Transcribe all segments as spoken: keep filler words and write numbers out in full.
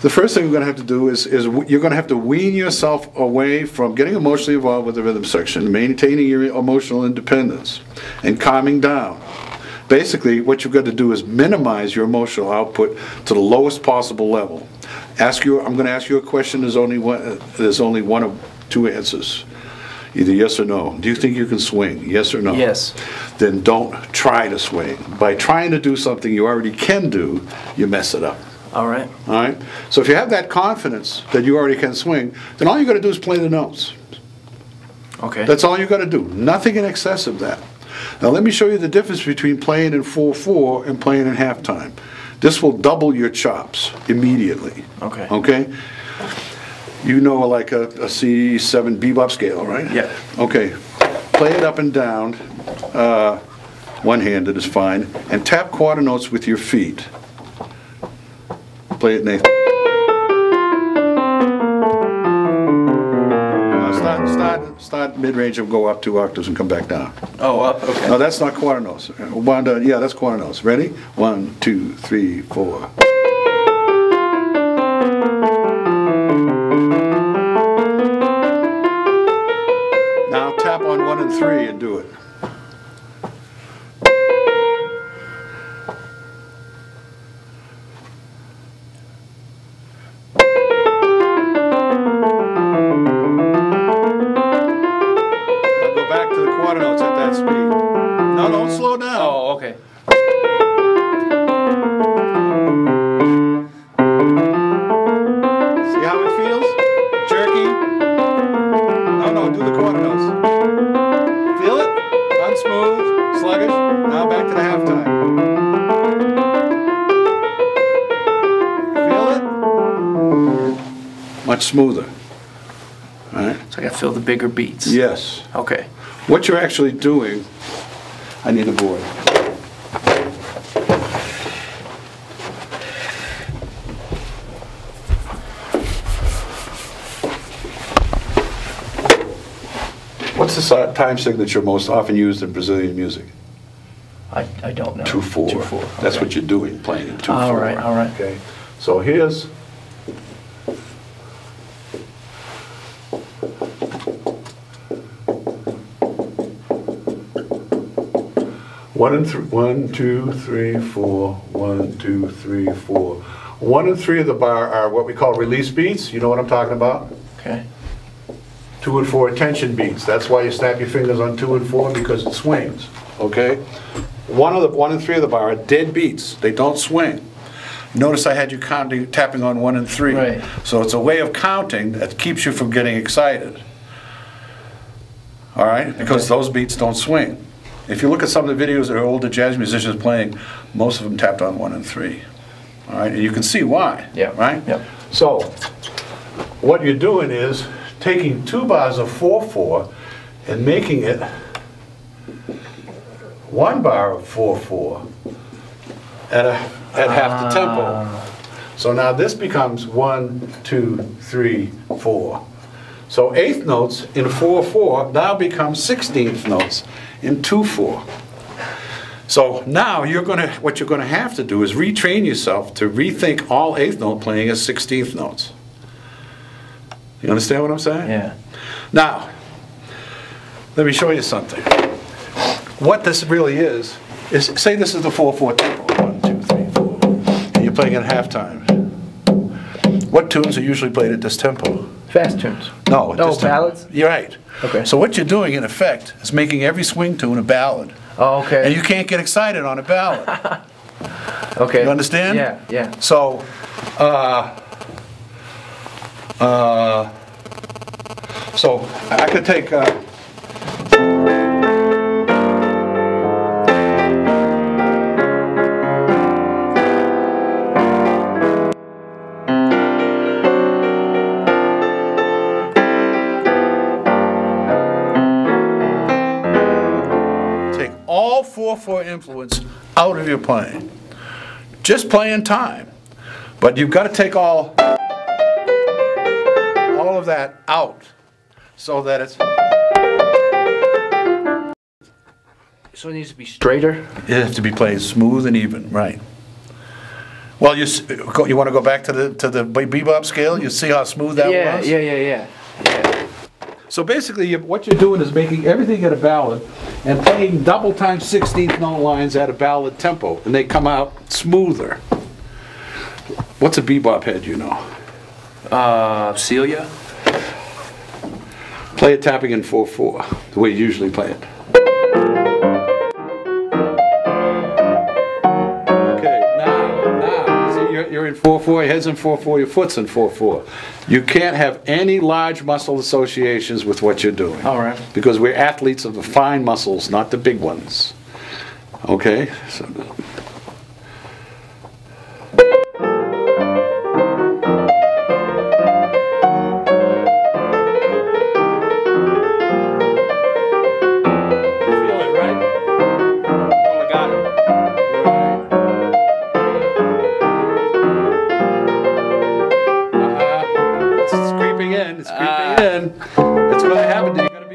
the first thing you're going to have to do is, is you're going to have to wean yourself away from getting emotionally involved with the rhythm section, maintaining your emotional independence, and calming down. Basically, what you've got to do is minimize your emotional output to the lowest possible level. Ask you, I'm going to ask you a question, there's only one, there's only one of two answers. Either yes or no. Do you think you can swing? Yes or no? Yes. Then don't try to swing. By trying to do something you already can do, you mess it up. All right. All right. So if you have that confidence that you already can swing, then all you got to do is play the notes. Okay. That's all you got to do. Nothing in excess of that. Now let me show you the difference between playing in four four and playing in halftime. This will double your chops immediately. Okay. Okay. You know, like a, a C seven bebop scale, right? Yeah. Okay. Play it up and down. Uh, one-handed is fine. And tap quarter notes with your feet. Play it, Nathan. Now start, start, start mid-range and go up two octaves and come back down. Oh, up. Okay. No, that's not quarter notes. One, two, yeah, that's quarter notes. Ready? One, two, three, four. On one and three and do it. Now go back to the quarter notes at that speed. No, don't slow down. Oh, okay. See how it feels? Jerky? No, no, do the quarter notes. Smooth, sluggish, now back to the halftime. Feel it? Much smoother. All right. So I gotta feel the bigger beats. Yes. Okay. What you're actually doing, I need a board. What's the time signature most often used in Brazilian music? I, I don't know. Two four. Two four. That's okay. What you're doing, playing in two all four. All right, all right. Okay. So here's one and three. One, two, three, four. One, two, three, four. One and three of the bar are what we call release beats. You know what I'm talking about? Okay. Two and four tension beats. That's why you snap your fingers on two and four, because it swings. Okay. One of the one and three of the bar are dead beats. They don't swing. Notice I had you counting, tapping on one and three. Right. So it's a way of counting that keeps you from getting excited. All right, because those beats don't swing. If you look at some of the videos that are older jazz musicians playing, most of them tapped on one and three. All right, and you can see why. Yeah. Right. Yeah. So what you're doing is taking two bars of four four and making it one bar of four four at, a, at half the tempo. So now this becomes one, two, three, four. So eighth notes in four four now become sixteenth notes in two four. So now you're going to, what you're going to have to do is retrain yourself to rethink all eighth note playing as sixteenth notes. You understand what I'm saying? Yeah. Now, let me show you something. What this really is, is say this is the four four tempo. One, two, three, four. And you're playing at halftime. What tunes are usually played at this tempo? Fast tunes. No, at no, this ballads? Tempo. You're right. Okay. So what you're doing, in effect, is making every swing tune a ballad. Oh, okay. And you can't get excited on a ballad. Okay. You understand? Yeah, yeah. So, uh... Uh, so I could take uh, take all four four influence out of your playing, just play in time, but you've got to take all of that out so that it's so it needs to be straighter. It has to be played smooth and even, right? Well, you you want to go back to the to the bebop scale? You see how smooth that yeah, was? Yeah, yeah, yeah, yeah. So basically, you, what you're doing is making everything at a ballad and playing double time sixteenth note lines at a ballad tempo, and they come out smoother. What's a bebop head, you know? Uh, Celia. Play it tapping in four four, the way you usually play it. You're in four four, your head's in four four, your foot's in four four. You can't have any large muscle associations with what you're doing. All right. Because we're athletes of the fine muscles, not the big ones. Okay? So.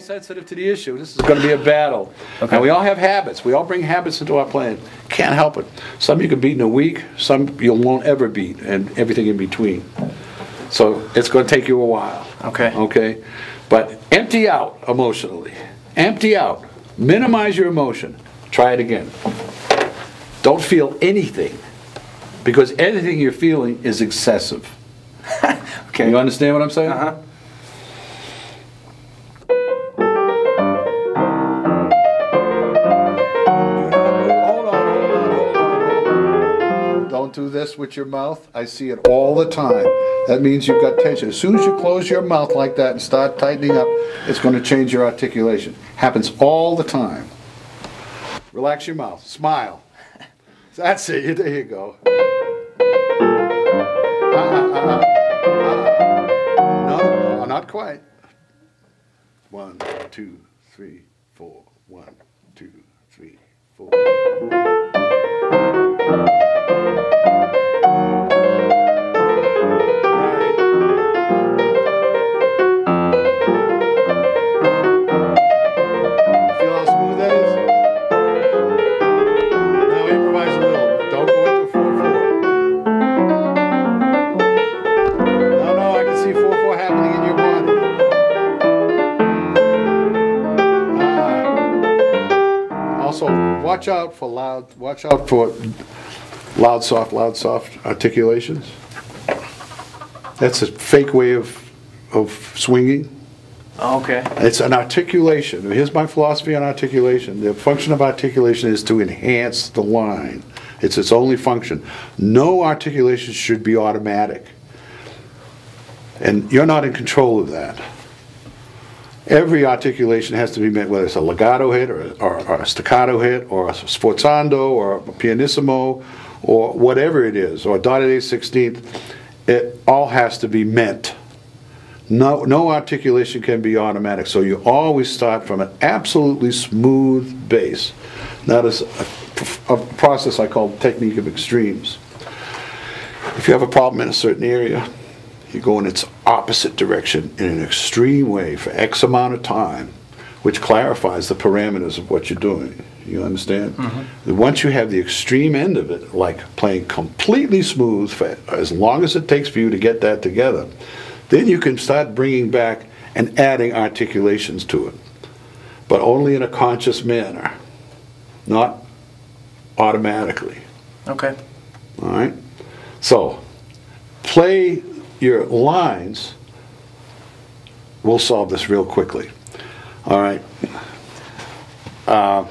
Sensitive to the issue. This is going to be a battle. Okay. And we all have habits. We all bring habits into our playing. Can't help it. Some you can beat in a week, some you won't ever beat, and everything in between. So it's going to take you a while. Okay. Okay? But empty out emotionally. Empty out. Minimize your emotion. Try it again. Don't feel anything, because anything you're feeling is excessive. Okay. You understand what I'm saying? Uh-huh. Do this with your mouth. I see it all the time. That means you've got tension. As soon as you close your mouth like that and start tightening up, it's going to change your articulation. Happens all the time. Relax your mouth. Smile. That's it. There you go. Uh-uh, uh-uh. Uh-uh. No, no, not quite. One, two, three, four. One, two, three, four. Watch out for loud, watch out for loud, soft, loud, soft articulations. That's a fake way of, of swinging. Okay. It's an articulation. Here's my philosophy on articulation. The function of articulation is to enhance the line. It's its only function. No articulation should be automatic. And you're not in control of that. Every articulation has to be met, whether it's a legato hit or, or, or a staccato hit or a sforzando or a pianissimo or whatever it is, or a dotted eighth sixteenth, it all has to be meant. No, no articulation can be automatic, so you always start from an absolutely smooth base. That is a, a process I call technique of extremes. If you have a problem in a certain area, you go in its opposite direction in an extreme way for X amount of time, which clarifies the parameters of what you're doing. You understand? Mm-hmm. Once you have the extreme end of it, like playing completely smooth for as long as it takes for you to get that together, then you can start bringing back and adding articulations to it, but only in a conscious manner, not automatically. Okay. All right? So, play... your lines will solve this real quickly. All right. Uh,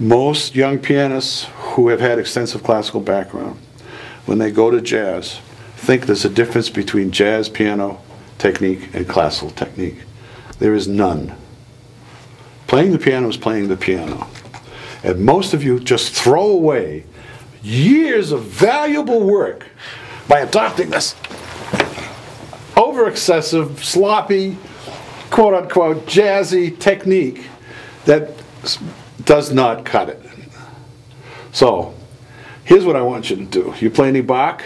most young pianists who have had extensive classical background, when they go to jazz, think there's a difference between jazz piano technique and classical technique. There is none. Playing the piano is playing the piano. And most of you just throw away years of valuable work by adopting this over-excessive, sloppy, quote-unquote, jazzy technique that does not cut it. So, here's what I want you to do. You play any Bach?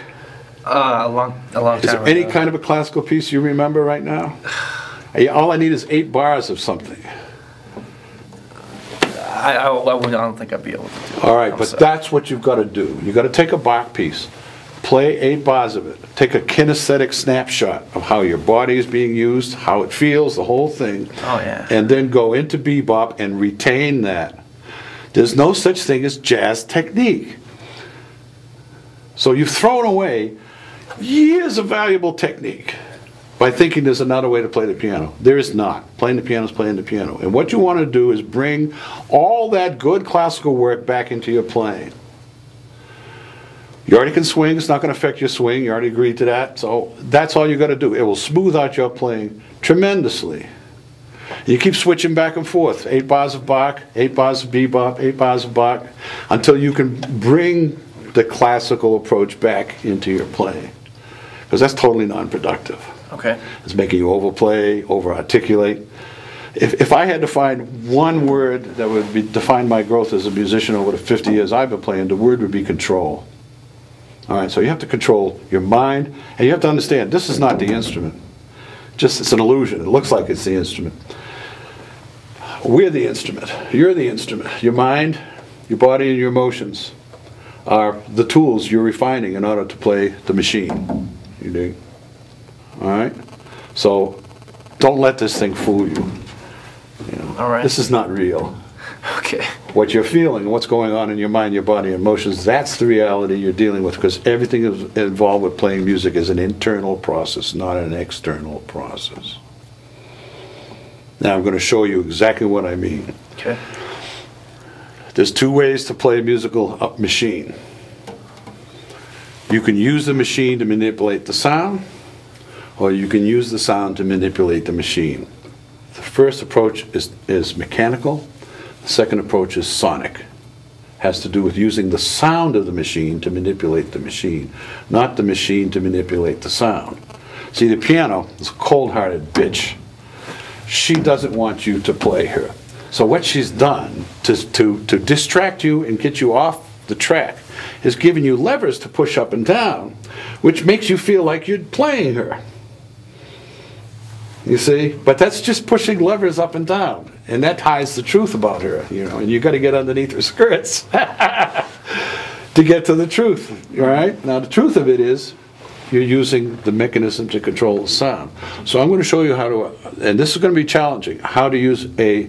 Uh, a long, a long time ago. Is there any kind of a classical piece you remember right now? All I need is eight bars of something. I, I, I don't think I'd be able to do it. All right, but that's what you've got to do. You've got to take a Bach piece. Play eight bars of it. Take a kinesthetic snapshot of how your body is being used, how it feels, the whole thing. Oh, yeah. And then go into bebop and retain that. There's no such thing as jazz technique. So you've thrown away years of valuable technique by thinking there's another way to play the piano. There is not. Playing the piano is playing the piano. And what you want to do is bring all that good classical work back into your playing. You already can swing. It's not going to affect your swing. You already agreed to that. So that's all you got to do. It will smooth out your playing tremendously. You keep switching back and forth. Eight bars of Bach, eight bars of bebop, eight bars of Bach, until you can bring the classical approach back into your playing. Because that's totally non-productive. Okay. It's making you overplay, over-articulate. If, if I had to find one word that would be, define my growth as a musician over the fifty years I've been playing, the word would be control. All right, so you have to control your mind, and you have to understand this is not the instrument. Just it's an illusion. It looks like it's the instrument. We're the instrument. You're the instrument. Your mind, your body, and your emotions are the tools you're refining in order to play the machine. You dig? All right? So don't let this thing fool you. You know, all right. This is not real. Okay. What you're feeling, what's going on in your mind, your body, emotions, that's the reality you're dealing with, because everything is involved with playing music is an internal process, not an external process. Now I'm going to show you exactly what I mean. Okay. There's two ways to play a musical machine. You can use the machine to manipulate the sound, or you can use the sound to manipulate the machine. The first approach is, is mechanical. The second approach is sonic. It has to do with using the sound of the machine to manipulate the machine, not the machine to manipulate the sound. See, the piano is a cold-hearted bitch. She doesn't want you to play her. So what she's done to, to, to distract you and get you off the track is giving you levers to push up and down, which makes you feel like you're playing her. You see? But that's just pushing levers up and down. And that hides the truth about her, you know, and you got to get underneath her skirts to get to the truth, right? Now the truth of it is you're using the mechanism to control the sound. So I'm going to show you how to, and this is going to be challenging, how to use a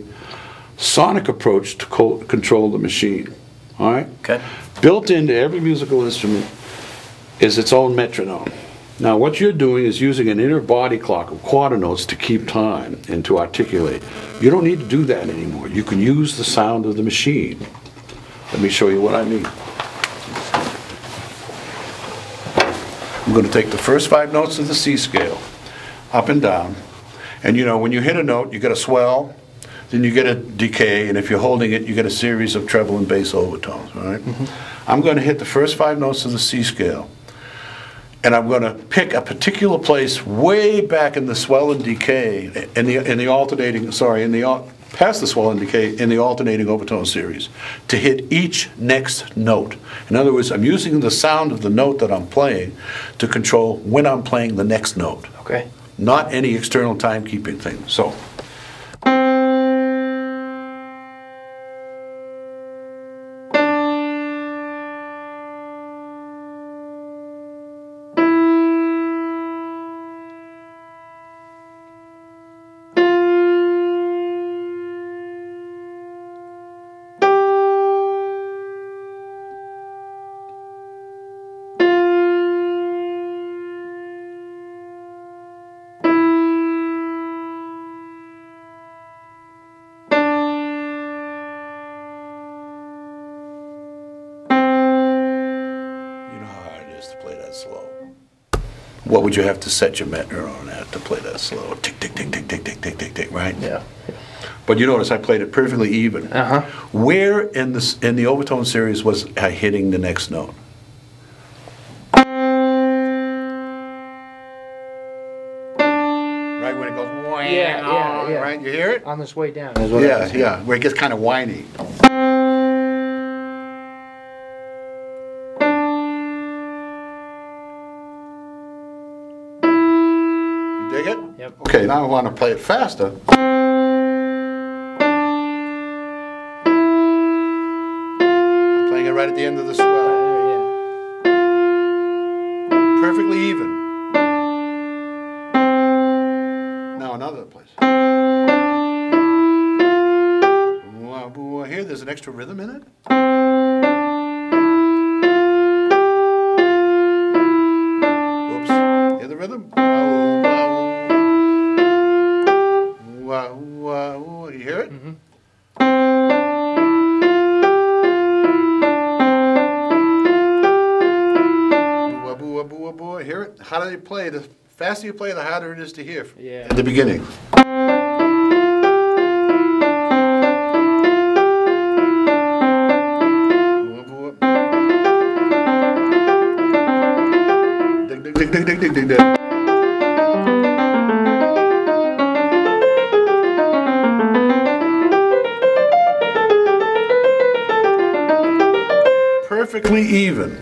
sonic approach to co control the machine, all right? Okay. Built into every musical instrument is its own metronome. Now what you're doing is using an inner body clock of quarter notes to keep time and to articulate. You don't need to do that anymore. You can use the sound of the machine. Let me show you what I mean. I'm going to take the first five notes of the C scale, up and down. And you know, when you hit a note, you get a swell, then you get a decay, and if you're holding it, you get a series of treble and bass overtones, all right? Mm-hmm. I'm going to hit the first five notes of the C scale. And I'm going to pick a particular place way back in the swell and decay, in the in the alternating, sorry, in the past the swell and decay in the alternating overtone series, to hit each next note. In other words, I'm using the sound of the note that I'm playing to control when I'm playing the next note. Okay. Not any external timekeeping thing. So. What would you have to set your metronome at to play that slow? Tick, tick, tick, tick, tick, tick, tick, tick, tick, right? Yeah. But you notice I played it perfectly even. Uh-huh. Where in the, in the overtone series was I hitting the next note? Right when it goes yeah, yeah, yeah. Right? You hear it? On this way down. That's what yeah, yeah, where it gets kind of whiny. Okay, now I want to play it faster. I'm playing it right at the end of the swell. Yeah, yeah. perfectly even. Now another place. Here, there's an extra rhythm in it. Oops. Hear the rhythm? You hear it? Mm-hmm. Hear it? How do you play? The faster you play, the harder it is to hear. Yeah. At the beginning. Dig, dig, dig, dig, dig. Perfectly even.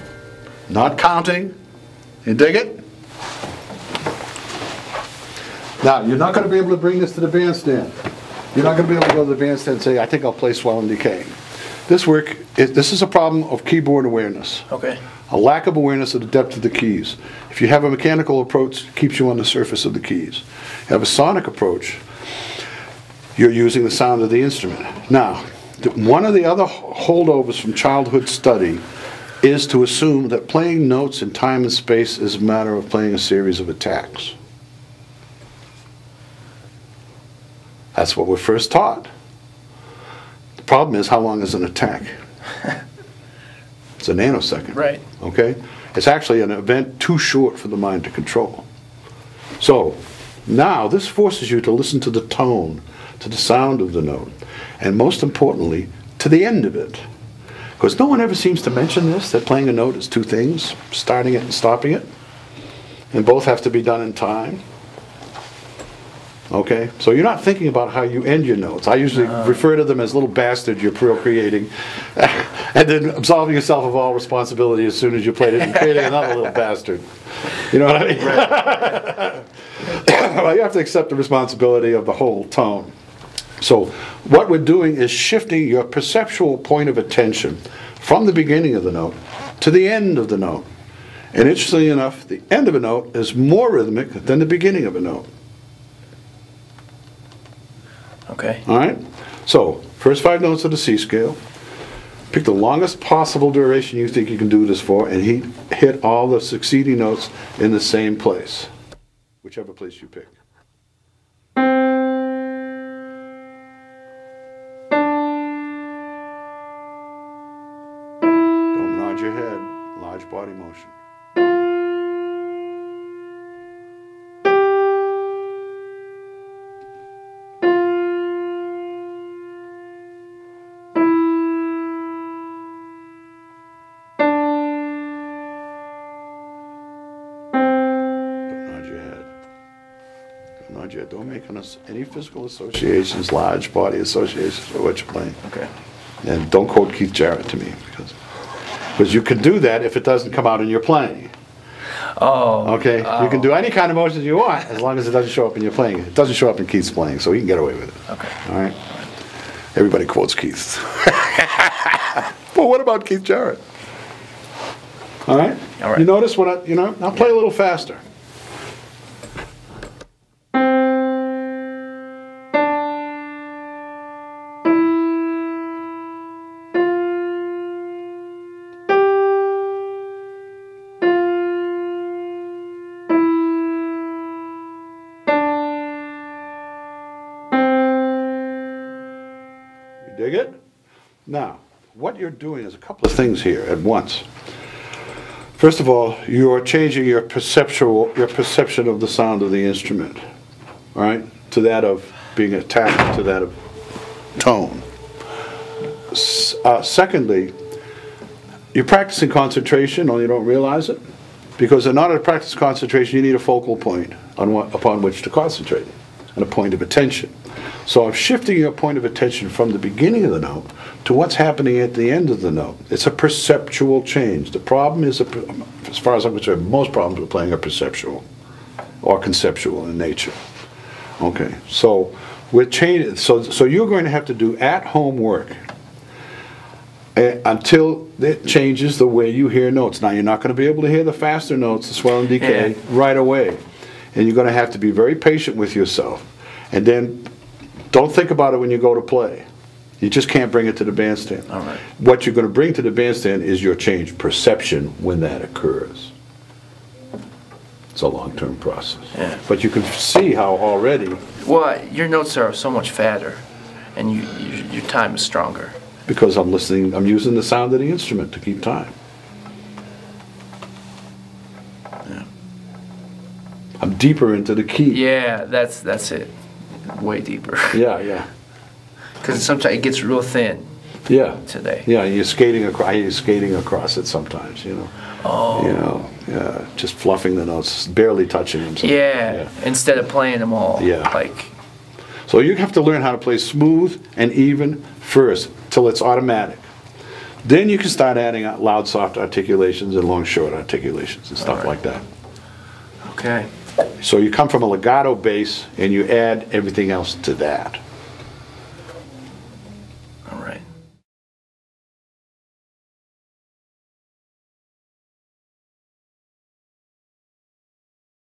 Not counting. You dig it? Now, you're not going to be able to bring this to the bandstand. You're not going to be able to go to the bandstand and say, I think I'll play Swell and Decay. This work, is, this is a problem of keyboard awareness. Okay. A lack of awareness of the depth of the keys. If you have a mechanical approach, it keeps you on the surface of the keys. If you have a sonic approach, you're using the sound of the instrument. Now, th one of the other holdovers from childhood study is to assume that playing notes in time and space is a matter of playing a series of attacks. That's what we're first taught. The problem is, how long is an attack? It's a nanosecond. Right. Okay? It's actually an event too short for the mind to control. So, now this forces you to listen to the tone, to the sound of the note, and most importantly, to the end of it. Because no one ever seems to mention this, that playing a note is two things, starting it and stopping it, and both have to be done in time. Okay, so you're not thinking about how you end your notes. I usually uh, refer to them as little bastard you're procreating, and then absolving yourself of all responsibility as soon as you played it and creating another little bastard. You know what I mean? Right. Well, you have to accept the responsibility of the whole tone. So what we're doing is shifting your perceptual point of attention from the beginning of the note to the end of the note. And interestingly enough, the end of a note is more rhythmic than the beginning of a note. Okay. All right. So, first five notes of the C scale. Pick the longest possible duration you think you can do this for, and he hit all the succeeding notes in the same place, whichever place you pick. Don't nod your head. Large body motion. Don't make any physical associations, large body associations for what you're playing. Okay. And don't quote Keith Jarrett to me, because because you can do that if it doesn't come out in your playing. Oh. Okay. Oh. You can do any kind of motions you want as long as it doesn't show up in your playing. It doesn't show up in Keith's playing, so he can get away with it. Okay. All right. Everybody quotes Keith. Well, what about Keith Jarrett? All right. All right. You notice when I, you know, I'll play a little faster. Dig it? Now, what you're doing is a couple of things here at once. First of all, you're changing your perceptual, your perception of the sound of the instrument, all right, to that of being attacked, to that of tone. S uh, secondly, you're practicing concentration, only you don't realize it, because in order to practice concentration, you need a focal point on what, upon which to concentrate, and a point of attention. So I'm shifting your point of attention from the beginning of the note to what's happening at the end of the note. It's a perceptual change. The problem is, a, as far as I'm concerned, most problems with playing are perceptual or conceptual in nature. Okay, so we're changing. So so you're going to have to do at-home work until it changes the way you hear notes. Now, you're not going to be able to hear the faster notes, the swell and decay, yeah. right away. And you're going to have to be very patient with yourself. And then don't think about it when you go to play. You just can't bring it to the bandstand. All right. What you're going to bring to the bandstand is your changed perception when that occurs. It's a long-term process. Yeah. But you can see how already... Well, your notes are so much fatter, and you, you, your time is stronger. Because I'm listening, I'm using the sound of the instrument to keep time. Yeah. I'm deeper into the key. Yeah, that's that's it. Way deeper. Yeah, yeah. Because sometimes it gets real thin. Yeah. Today. Yeah, you're skating across. You're skating across it sometimes. You know. Oh. You know, yeah, just fluffing the notes, barely touching them. Sometimes. Yeah. yeah. Instead of playing them all. Yeah. Like. So you have to learn how to play smooth and even first, till it's automatic. Then you can start adding loud, soft articulations and long, short articulations and stuff right. like that. Okay. So you come from a legato base and you add everything else to that.